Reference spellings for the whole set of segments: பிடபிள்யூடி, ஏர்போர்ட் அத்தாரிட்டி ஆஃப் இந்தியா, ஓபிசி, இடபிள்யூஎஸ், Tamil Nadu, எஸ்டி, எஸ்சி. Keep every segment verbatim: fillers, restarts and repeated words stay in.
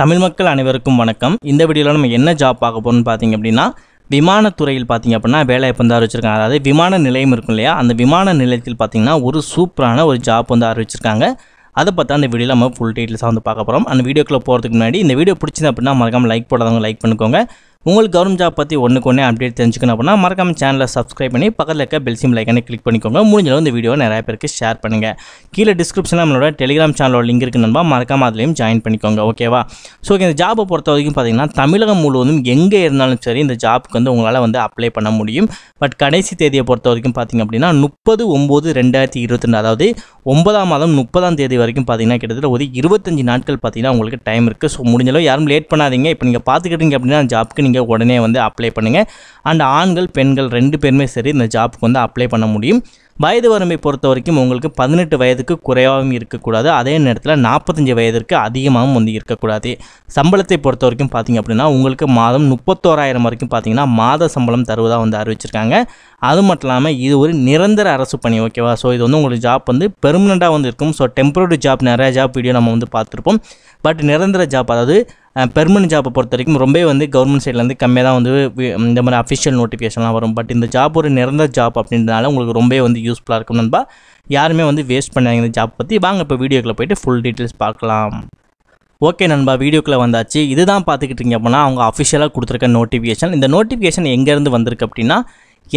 தமிழ் மக்கள் அனைவருக்கும் வணக்கம். இந்த வீடியோல நம்ம என்ன ஜாப் பார்க்க போறோம்னு பாத்தீங்க அப்படினா விமான துறையில் பாத்தீங்க அப்படினா வேலை எப்பந்தா வச்சிருக்காங்க. அதாவது விமான நிலையம் இருக்கும் இல்லையா, அந்த விமான நிலையத்தில் பாத்தீங்கன்னா ஒரு சூப்பரான ஒரு ஜாப் வந்து ஆரம்பிச்சிருக்காங்க. அதை பத்தி அந்த வீடியோல நம்ம ஃபுல் டீடைல்ஸா வந்து பார்க்க போறோம். அந்த வீடியோக்குள்ள போறதுக்கு முன்னாடி இந்த வீடியோ பிடிச்சது அப்படினா மறக்காம லைக் போடாதவங்க லைக் பண்ணிக்கோங்க. உங்களுக்கு கவர்மெண்ட் ஜாப் பத்தி ஒண்ணுக்கு ஒண்ணே அப்டேட் தெரிஞ்சுக்கணும் அப்படினா மறக்காம சேனலை சப்ஸ்கிரைப் பண்ணி பக்கத்துல இருக்க பெல் சிம் லைக்கனை கிளிக் பண்ணிக்கோங்க. முடிஞ்சளவு இந்த வீடியோவை நிறைய பேருக்கு ஷேர் பண்ணுங்க. கீழே டிஸ்கிரிப்ஷன்ல நம்மளோட டெலிகிராம் சேனலோட லிங்க் இருக்கு நண்பா, மறக்காம அதுலயும் ஜாயின் பண்ணிக்கோங்க. ஓகேவா? சோ இந்த ஜாப் பொறுத்த வரைக்கும் பாத்தீங்கன்னா தமிழகம் முழுவதும் எங்க இருந்தாலும் சரி இந்த ஜாப்க்கு வந்து உங்களால வந்து அப்ளை பண்ண முடியும். பட் கடைசி தேதியை பொறுத்த வரைக்கும் பாத்தீங்க அப்படின்னா முப்பது ஒன்பது ரெண்டாயிரத்தி இருபத்தி ரெண்டு அதாவது ஒன்பதாம் மாதம் முப்பதாம் தேதி வரைக்கும் பாத்தீங்கன்னா கிட்டத்தட்ட ஒரு இருபத்தஞ்சு நாட்கள் பாத்தீங்கன்னா உங்களுக்கு டைம் இருக்கு. ஸோ முடிஞ்சளவு யாரும் லேட் பண்ணாதீங்க. இப்போ நீங்க பாத்துக்கிட்டீங்க அப்படின்னா ஜாப்க்கு உடனே வந்து அப்ளை பண்ணுங்க. அண்ட் ஆண்கள் பெண்கள் ரெண்டு பேருமே சரி இந்த ஜாப்க்கு வந்து அப்ளை பண்ண முடியும். வயது வரம்பை பொறுத்த வரைக்கும் உங்களுக்கு பதினெட்டு வயதுக்கு குறைவாகவும் இருக்கக்கூடாது, அதே நேரத்தில் நாற்பத்தஞ்சு வயதிற்கு அதிகமாகவும் வந்து இருக்கக்கூடாது. சம்பளத்தை பொறுத்த வரைக்கும் பார்த்திங்க அப்படின்னா உங்களுக்கு மாதம் முப்பத்தோராயிரம் வரைக்கும் பார்த்திங்கன்னா மாத சம்பளம் தருவதாக வந்து அறிவிச்சிருக்காங்க. அது மட்டும் இல்லாமல் இது ஒரு நிரந்தர அரசு பணி. ஓகேவா? ஸோ இது வந்து உங்களுக்கு ஜாப் வந்து பெர்மனெண்ட்டாக வந்து இருக்கும். ஸோ டெம்பரரி ஜாப் நிறையா ஜாப் வீடியோ நம்ம வந்து பார்த்துருப்போம். பட் நிரந்தர ஜாப் அதாவது பெர்மனெண்ட் ஜாப்பை பொறுத்த வரைக்கும் ரொம்பவே வந்து கவர்மெண்ட் சைட்லேருந்து கம்மியாக தான் வந்து இந்த மாதிரி அஃபிஷியல் நோட்டிஃபிகேஷன்லாம் வரும். பட் இந்த ஜாப் ஒரு நிரந்தர ஜாப் அப்படின்றதுனால உங்களுக்கு ரொம்பவே வந்து யூஸ்ஃபுல்லாக இருக்கும் நண்பா. யாருமே வந்து வேஸ்ட் பண்ணாங்க இந்த ஜாப் பற்றி. வாங்க இப்போ வீடியோக்குள்ளே போய்ட்டு ஃபுல் டீட்டெயில்ஸ் பார்க்கலாம். ஓகே நண்பா, வீடியோக்குள்ளே வந்தாச்சு. இதுதான் பார்த்துக்கிட்டு இருக்கீங்க அப்படின்னா அவங்க அஃபிஷியலாக கொடுத்துருக்க நோட்டிஃபிகேஷன். இந்த நோட்டிஃபிகேஷன் எங்கேருந்து வந்திருக்கு அப்படின்னா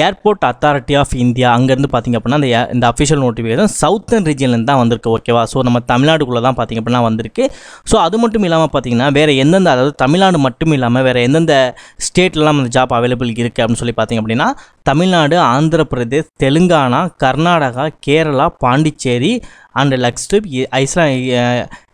ஏர்போர்ட் அத்தாரிட்டி ஆஃப் இந்தியா அங்கேருந்து பார்த்திங்க அப்படின்னா அந்த இந்த அஃபிஷியல் நோட்டிஃபிகேஷன் சவுத்தர்ன் ரீஜன்லேருந்து தான் வந்திருக்கு. ஓகேவா? ஸோ நம்ம தமிழ்நாடுக்குள்ளே தான் பார்த்திங்க அப்படின்னா வந்திருக்கு. ஸோ அது மட்டும் இல்லாமல் பார்த்திங்கன்னா வேறு எந்தெந்த அதாவது தமிழ்நாடு மட்டும் இல்லாமல் வேறு எந்தெந்த ஸ்டேட்லலாம் அந்த ஜாப் அவைலபிள் இருக்குது அப்படின்னு சொல்லி பார்த்திங்க அப்படின்னா தமிழ்நாடு, ஆந்திர பிரதேஷ், தெலுங்கானா, கர்நாடகா, கேரளா, பாண்டிச்சேரி அண்ட் லக்ஸ்டிப், ஐஸ்லா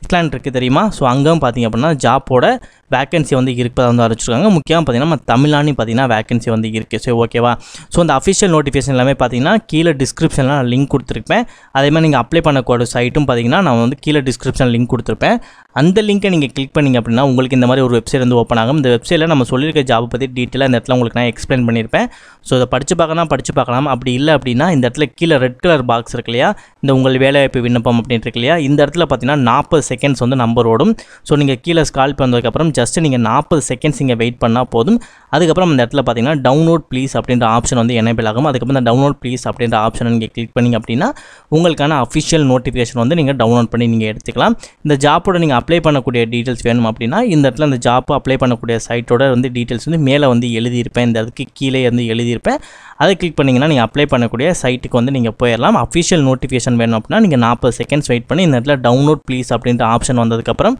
இஸ்லாண்ட் இருக்குது தெரியுமா? ஸோ அங்கேயும் பார்த்திங்க அப்படின்னா ஜாப்போட வேக்கன்சி வந்து இருப்பதாக வந்து அறிவிச்சிருக்காங்க. முக்கியமாக பார்த்திங்கன்னா நம்ம தமிழ்நாடுன்னு பார்த்திங்கன்னா வேக்கன்சி வந்து இருக்குது. ஸோ ஓகேவா? ஸோ அந்த அஃபிஷியல் நோட்டிஃபிகேஷன் எல்லாமே பார்த்திங்கன்னா கீழே டிஸ்கிரிப்ஷனில் நான் லிங்க் கொடுத்துருப்பேன். அதேமாதிரி நீங்கள் அப்ளை பண்ணக்கூடிய சைட்டும் பார்த்திங்கன்னா நான் வந்து கீழே டிஸ்கிரிப்ஷனில் லிங்க் கொடுத்துருப்பேன். அந்த லிங்க்கை நீங்கள் கிளிக் பண்ணிங்க அப்படின்னா உங்களுக்கு இந்த மாதிரி ஒரு வெப்சைட் வந்து ஓப்பன் ஆகும். இந்த வெப்சைட்டில் நம்ம சொல்லியிருக்க ஜாப் பற்றி டீட்டெயிலாக இந்த இடத்துல உங்களுக்கு நான் எக்ஸ்பிளைன் பண்ணியிருப்பேன். ஸோ இதை படித்து பார்க்கலாம் படித்து பார்க்கலாம். அப்படி இல்லை அப்படின்னா இந்த இடத்துல கீழே ரெட் கலர் பாக்ஸ் இருக்கு இல்லையா, இந்த உங்கள் வேலைவாய்ப்பு விண்ணப்பம் அப்படின்னு இருக்கு இல்லையா, இந்த இடத்துல பார்த்திங்கன்னா நாற்பது செகண்ட்ஸ் வந்து நம்பர் ஓடும். ஸோ நீங்கள் கீழே ஸ்கால் பண்ணதுக்கப்புறம் ஜஸ்ட் நீங்கள் நாற்பது செகண்ட்ஸ் இங்கே வெயிட் பண்ணால் போதும். அதுக்கப்புறம் இந்த இடத்துல பார்த்திங்கன்னா டவுன்லோட் ப்ளீஸ் அப்படின்ற ஆப்ஷன் வந்து எனேபிள் ஆகும். அதுக்கப்புறம் இந்த டவுன்லோட் ப்ளீஸ் அப்படின்ற ஆப்ஷனை நீங்கள் கிளிக் பண்ணிங்க அப்படின்னா உங்களுக்கான அஃபிஷியல் நோட்டிஃபிகேஷன் வந்து நீங்கள் டவுன்லோட் பண்ணி நீங்கள் எடுத்துக்கலாம். இந்த ஜாப்போட நீங்கள் அப்ளை பண்ணக்கூடிய டீட்டெயில்ஸ் வேணும் அப்படின்னா இந்த இடத்துல அந்த ஜாப் அப்ளை பண்ணக்கூடிய சைட்டோட வந்து டீட்டெயில்ஸ் வந்து மேலே வந்து எழுதியிருப்பேன். இந்த அதுக்கு கீழே வந்து எழுதியிருப்பேன். அதை கிளிக் பண்ணிங்கன்னா நீங்கள் அப்ளை பண்ணக்கூடிய சைட்டுக்கு வந்து நீங்கள் போயிடலாம். அஃபிஷியல் நோட்டிஃபிகேஷன் வேணும் அப்படின்னா நீங்கள் நாற்பது செகண்ட்ஸ் வெயிட் பண்ணி இந்த இடத்துல டவுன்லோட் ப்ளீஸ் அப்படின்ற ஆப்ஷன் வந்ததுக்கப்புறம்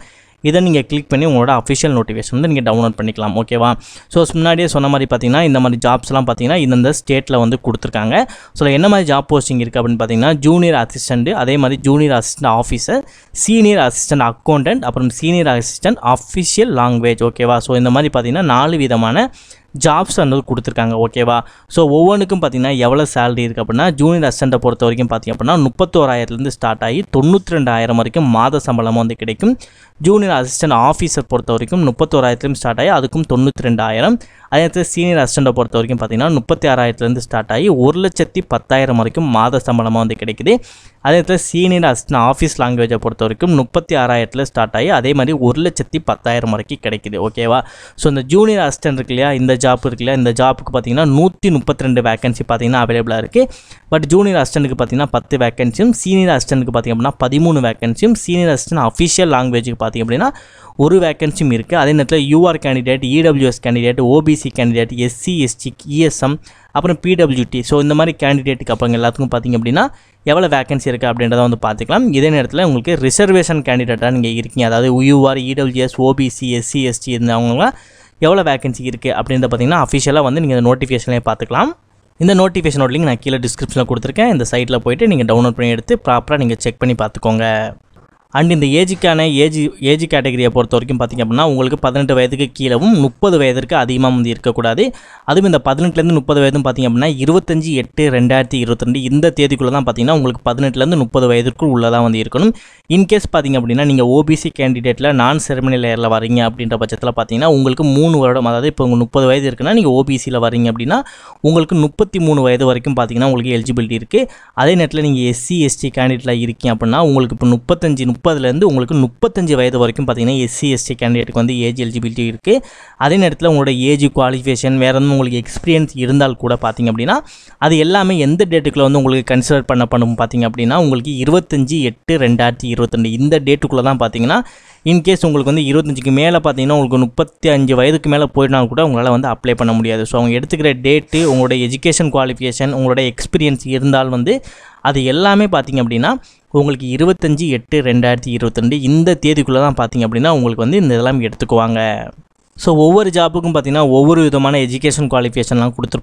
இதை நீங்கள் கிளிக் பண்ணி உங்களோட அஃபிஷியல் நோட்டிஃபிகேஷன் வந்து நீங்கள் டவுன்லோட் பண்ணிக்கலாம். ஓகேவா? ஸோ முன்னாடியே சொன்ன மாதிரி பார்த்தீங்கன்னா இந்த மாதிரி ஜாப்ஸ்லாம் பார்த்தீங்கன்னா இந்த ஸ்டேட்டில் வந்து கொடுத்துருக்காங்க. ஸோ என்ன மாதிரி ஜாப் போஸ்டிங் இருக்குது அப்படின்னு பார்த்தீங்கன்னா ஜூனியர் அசிஸ்டண்ட், அதே மாதிரி junior assistant officer, senior assistant accountant, அப்புறம் சீனியர் அசிஸ்டன்ட் அஃபிஷியல் லாங்குவேஜ். ஓகேவா? ஸோ இந்த மாதிரி பார்த்தீங்கன்னா நாலு விதமான ஜாப்ஸ் வந்து கொடுத்துருக்காங்க. ஓகேவா? ஸோ ஒவ்வொன்றுக்கும் பார்த்தீங்கன்னா எவ்வளோ சேலரி இருக்குது அப்படின்னா ஜூனியர் அசிஸ்டண்ட்டை பொறுத்த வரைக்கும் பார்த்திங்க அப்படின்னா முப்பத்தோராயிரத்துலேருந்து ஸ்டார்ட் ஆகி தொண்ணூற்றி ரெண்டாயிரம் வரைக்கும் மாத சம்பளம் வந்து கிடைக்கும். ஜூனியர் அசிஸ்டன்ட் ஆஃபீஸர் பொறுத்த வரைக்கும் முப்பத்தோராயிரத்துலேருந்து ஸ்டார்ட் ஆகி அதுக்கும் தொண்ணூற்றி ரெண்டாயிரம். அதே நேரத்தில் சீனியர் அசிஸ்டண்ட்டை பொறுத்த வரைக்கும் பார்த்திங்கன்னா முப்பத்தி ஆறாயிரத்துலேருந்து ஸ்டார்ட் ஆகி ஒரு லட்சத்தி பத்தாயிரம் வரைக்கும் மாத சம்பளமாக வந்து கிடைக்குது. அதே நேரத்தில் சீனியர் அசிஸ்டன்ட் ஆஃபீஸ் லாங்குவேஜை பொறுத்த வரைக்கும் முப்பத்தி ஆறாயிரத்தில் ஸ்டார்ட் ஆகி அதே மாதிரி ஒரு லட்சத்தி பத்தாயிரம் வரைக்கும் கிடைக்குது. ஓகேவா? ஸோ இந்த ஜூனியர் அசிஸ்டன்ட் இருக்கு இல்லையா, இந்த ஜாப் இருக்கு இல்லையா, இந்த ஜாப்புக்கு பார்த்தீங்கன்னா நூற்றி முப்பத்தி ரெண்டு வேகன்சி பார்த்தீங்கன்னா அவைலபிளாக இருக்குது. பட் ஜூனியர் அசிஸ்டன்ட்டுக்கு பார்த்தீங்கன்னா பத்து வேகன்சியும், சீனியர் அசிஸ்டன்ட்டுக்கு பார்த்திங்க அப்படின்னா பதிமூணு வேகன்சியும், சீனியர் அசிஸ்டன்ட் அஃபிஷியல் லாங்குவேஜுக்கு பார்த்திங்க அப்படின்னா ஒரு வேகன்சியும் இருக்குது. அதே நேரத்தில் UR candidate, இடபிள்யூஎஸ் candidate, ஓபிசி candidate, எஸ்சி எஸ்டி ESM அப்புறம் பிடபிள்யூடி. ஸோ இந்த மாதிரி கேண்டிடேட்டுக்கு அப்புறம் எல்லாத்துக்கும் பார்த்திங்க அப்படின்னா எவ்வளோ வேகன்சி இருக்குது அப்படின்றத வந்து பார்த்துக்கலாம். இதே நேரத்தில் உங்களுக்கு ரிசர்வேஷன் கேண்டிடேட்டாக நீங்கள் இருக்கீங்க, அதாவது UR, இடபிள்யூஎஸ், ஓபிசி, எஸ்சி எஸ்டி இருந்தவங்களாம் எவ்வளோ வேகன்சி இருக்குது அப்படின்றத பார்த்திங்கன்னா அஃபிஷியலாக வந்து நீங்கள் இந்த நோட்டிஃபிகேஷன்லேயே பார்த்துக்கலாம். இந்த நோட்டிஃபிகேஷனோட லிங்க் நான் கீழே டிஸ்கிரிப்ஷனில் கொடுத்துருக்கேன். இந்த சைட்டில் போய்ட்டு நீங்கள் டவுன்லோட் பண்ணி எடுத்து ப்ராப்பராக நீங்கள் செக் பண்ணி பார்த்துக்கோங்க. அண்ட் இந்த ஏஜுக்கான ஏஜ் ஏஜ் கேட்டகரியை பொறுத்த வரைக்கும் பார்த்திங்க அப்படின்னா உங்களுக்கு பதினெட்டு வயதுக்கு கீழவும் முப்பது வயதிற்கு அதிகமாக வந்து இருக்கக்கூடாது. அதுவும் இந்த பதினெட்டுலேருந்து முப்பது வயதும் பார்த்திங்க அப்படின்னா இருபத்தஞ்சி எட்டு ரெண்டாயிரத்தி இருபத்தி ரெண்டு இந்த தேதிக்குள்ளே தான் பார்த்திங்கன்னா உங்களுக்கு பதினெட்டுலேருந்து முப்பது வயதிற்குள் உள்ளதாக வந்து இருக்கணும். இன்கேஸ் பார்த்திங்க அப்படின்னா நீங்கள் ஓபிசி கேண்டிடேட்டில் நான் செரிமனி லேயரில் வரீங்க அப்படின்ற பட்சத்தில் பார்த்திங்கன்னா உங்களுக்கு மூணு வருடம் அதாவது இப்போ உங்களுக்கு முப்பது வயது இருக்குன்னா நீங்கள் ஓபிசியில் வரீங்க அப்படின்னா உங்களுக்கு முப்பத்தி மூணு வயது வரைக்கும் பார்த்திங்கன்னா உங்களுக்கு எலிஜிபிலிட்டி இருக்குது. அதே நேரத்தில் நீங்கள் எஸ்சி எஸ்டி கேண்டிடேட்டில் இருக்கீங்க அப்படின்னா உங்களுக்கு இப்போ முப்பத்தஞ்சு முப்பதுல இருந்து உங்களுக்கு முப்பத்தஞ்சு வயது வரைக்கும் பாத்தீங்கன்னா எஸ்சி எஸ்டி கேண்டிடேட்க்கு வந்து ஏஜ் எலிஜிபிலிட்டி இருக்கு. அதே நேரத்துல உங்களுடைய ஏஜ் குவாலிஃபிகேஷன் வேற என்ன உங்களுக்கு எக்ஸ்பீரியன்ஸ் இருந்தால் கூட பாத்தீங்க அப்படினா அது எல்லாமே எந்த டேட்டுக்குள்ள வந்து உங்களுக்கு கன்சிடர் பண்ண பண்ணும் பாத்தீங்க அப்படினா உங்களுக்கு இருபத்தஞ்சு எட்டு ரெண்டாயிரத்து இருபத்திரண்டு இந்த டேட்டுக்குள்ள தான் பாத்தீங்கன்னா இன் கேஸ் உங்களுக்கு வந்து இருபத்தஞ்சு க்கு மேல பாத்தீங்கன்னா உங்களுக்கு முப்பத்தஞ்சு வயதுக்கு மேல போயினா கூட உங்களால வந்து அப்ளை பண்ண முடியாது. சோ அவங்க எடுத்துக்கிற டேட் உங்களுடைய எஜுகேஷன் குவாலிஃபிகேஷன் உங்களுடைய எக்ஸ்பீரியன்ஸ் இருந்தால் வந்து அது எல்லாமே பாத்தீங்க அப்படினா உங்களுக்கு இருபத்தஞ்சு எட்டு ரெண்டாயிரத்து இருபத்திரண்டு இந்த தேதிக்குள்ள தான் பாத்தீங்க அப்படினா உங்களுக்கு வந்து இந்த எல்லாம் எடுத்துக்குவாங்க. So, over job, you can get an education qualification. So,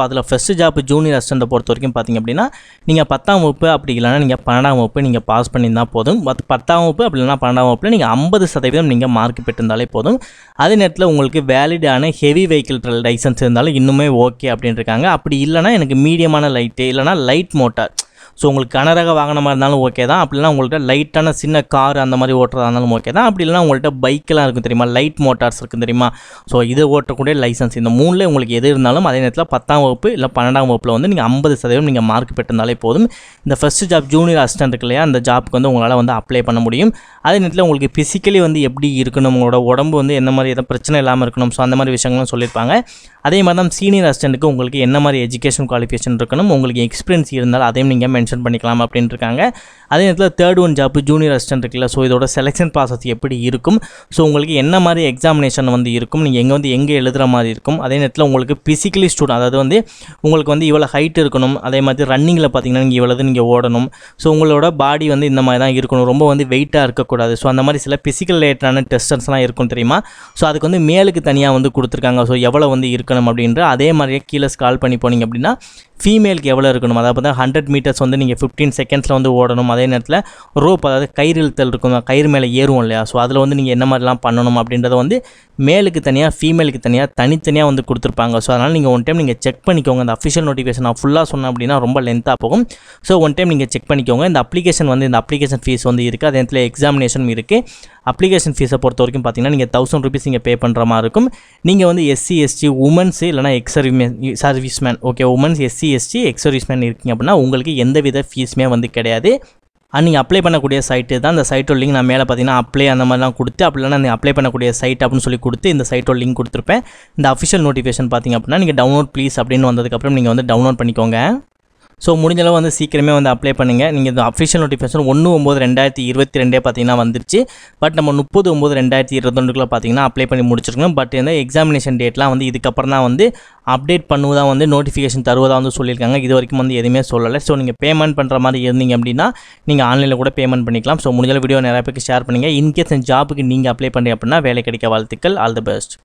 that's the first job junior assistant. You can pass the pass. You can pass the mark. That's the valid heavy vehicle license. You can work with medium and light motor. So, உங்களுக்கு கனரக வாகனமா இருந்தாலும் okay தான். அப்படினா உங்களுக்கு லைட்டான சின்ன car அந்த மாதிரி ஓட்டறதா இருந்தாலும் ஓகே தான். அப்படி இல்லனா உங்களுக்கு பைக்லாம் இருக்கு தெரியுமா, லைட் மோட்டார்ஸ் இருக்கு தெரியுமா. சோ இது ஓட்டக்கூடிய லைசென்ஸ் இந்த மூணுல உங்களுக்கு எது இருந்தாலும் அதே நேரத்துல பத்தாம் வகுப்பு இல்ல பன்னிரண்டாம் வகுப்புல வந்து நீங்க ஐம்பது சதவீதம் நீங்க மார்க் பெற்றதாலே போதும். இந்த ஃபர்ஸ்ட் ஜாப் ஜூனியர் அசிஸ்டன்ட் இருக்கலையா அந்த ஜாப்க்கு வந்து உங்களால வந்து அப்ளை பண்ண முடியும். அதே நேரத்துல உங்களுக்கு physically வந்து எப்படி இருக்கணும், உங்களோட உடம்பு வந்து என்ன மாதிரி ஏதா பிரச்சனை இல்லாம இருக்கணும், சோ அந்த மாதிரி விஷயங்கள்லாம் சொல்லிருப்பாங்க. அதே மாதிரி தான் சீனியர் அசிஸ்டன்ட்க்கு உங்களுக்கு என்ன மாதிரி எஜுகேஷன் குவாலிஃபிகேஷன் இருக்கணும், உங்களுக்கு எக்ஸ்பீரியன்ஸ் இருந்தால் அதையும் நீங்க மென்ஷன் பண்ணிக்கலாம் அப்படினு இருக்காங்க. அதே நேரத்துல third one job junior assistant இருக்குல, சோ இதோட செலெக்ஷன் process எப்படி இருக்கும், சோ உங்களுக்கு என்ன மாதிரி எக்ஸாமினேஷன் வந்து இருக்கும், நீங்க எங்க வந்து எங்க எழுதுற மாதிரி இருக்கும். அதே நேரத்துல உங்களுக்கு physically ஸ்டூடண்ட் அதாவது வந்து உங்களுக்கு வந்து இவ்வளவு ஹைட் இருக்கணும், அதே மாதிரி ரன்னிங்ல பாத்தீங்கன்னா நீங்க இவ்வளவு நீங்க ஓடணும். சோ உங்களோட பாடி வந்து இந்த மாதிரி தான் இருக்கணும், ரொம்ப வந்து வெயிட்டா இருக்க கூடாது. சோ அந்த மாதிரி சில physical related டெஸ்ட்ஸ்லாம் இருக்கும் தெரியுமா. சோ அதுக்கு வந்து மேலுக்கு தனியா வந்து கொடுத்திருக்காங்க. சோ எவ்வளவு வந்து இருக்கணும் அப்படின்ற அதே மாதிரியே கீழ ஸ்கால் பண்ணி போனீங்க அப்படினா ஃபீமேலுக்கு எவ்வளவு இருக்கணும், அதாவது நூறு மீட்டர்ஸ் வந்து நீங்க பதினைந்து செகண்ட்ஸ்ல வந்து ஓடணும். அதே நேரத்துல ரோப் அதாவது கயிறு இழுத்தல் இருக்கும், கயிறு மேல ஏறுவோம் இல்லையா, சோ அதுல வந்து நீங்க என்ன மாதிரிலாம் பண்ணணும் அப்படின்றத வந்து மேலுக்கு தனியா ஃபீமேலுக்கு தனியா தனித்தனியா வந்து கொடுத்திருப்பாங்க. சோ அதனால நீங்க ஒன் டைம் நீங்க செக் பண்ணிக்கோங்க. இந்த அபிஷியல் நோட்டிஃபிகேஷன் நான் ஃபுல்லா சொன்ன அப்படினா ரொம்ப லென்த்தா போகும். சோ ஒன் டைம் நீங்க செக் பண்ணிக்கோங்க. இந்த அப்ளிகேஷன் வந்து இந்த அப்ளிகேஷன் ஃபீஸ் வந்து இருக்கு, அதே நேரத்துல எக்ஸாமினேஷனும் இருக்கு. அப்ளிகேஷன் ஃபீஸை பொறுத்த வரைக்கும் பாத்தீங்கன்னா நீங்க ஆயிரம் ரூபாய் நீங்க பே பண்ற மாதிரி இருக்கும். நீங்க வந்து எஸ்சி எஸ்டி உமன்ஸ் இல்லனா ex serviceman, okay womens எஸ்சி எஸ்டி ex serviceman இருக்கீங்க அப்படினா உங்களுக்கு எந்தவித ஃபீஸ்மே வந்து கிடையாது. அண்ட் நீங்கள் அப்ளை பண்ணக்கூடிய சைட்டு தான் இந்த சைட்டோட லிங்க் நான் மேலே பார்த்தீங்கன்னா அப்ளை அந்த மாதிரிலாம் கொடுத்து அப்படிலாம் நீங்கள் அப்ளை பண்ணக்கூடிய சைட் அப்படின்னு சொல்லி கொடுத்து இந்த சைட்டோட லிங்க் கொடுத்துருப்பேன். இந்த அஃபிஷியல் நோட்டிஃபிகேஷன் பார்த்தீங்க அப்படின்னா நீங்கள் டவுன்லோட் ப்ளீஸ் அப்படின்னு வந்ததுக்கப்புறம் நீங்கள் வந்து டவுன்லோட் பண்ணிக்கோங்க. ஸோ முடிஞ்சளவு வந்து சீக்கிரமே வந்து அப்ளை பண்ணுங்கள். நீங்கள் இந்த அஃபிஷியல் நோட்டிஃபிகேஷன் ஒன்று ஒம்பது ரெண்டாயிரத்தி இருபத்தி ரெண்டே பார்த்தீங்கன்னா வந்துருச்சு. பட் நம்ம முப்பது ஒம்பது ரெண்டாயிரத்தி இருபத்தொன்றுக்குள்ள பார்த்தீங்கன்னா அப்ளை பண்ணி முடிச்சிருக்கணும். பட் இந்த எக்ஸாமினேஷன் டேட்லாம் வந்து இதுக்கப்புறம் தான் வந்து அப்டேட் பண்ணுவதாக வந்து நோட்டிஃபிகேஷன் தருவதாக வந்து சொல்லியிருக்காங்க. இது வரைக்கும் வந்து எதுவுமே சொல்லலை. ஸோ நீங்கள் பேமெண்ட் பண்ணுற மாதிரி இருந்தீங்க அப்படின்னா நீங்கள் ஆன்லைனில் கூட பேமெண்ட் பண்ணிக்கலாம். ஸோ முடிஞ்சளவு வீடியோ நிறைய பேருக்கு ஷேர் பண்ணுங்கள். இன்கேஸ் இந்த ஜாப்புக்கு நீங்கள் அப்ளை பண்ணி அப்படின்னா வேலை கிடைக்க வாழ்த்துக்கள். All the best.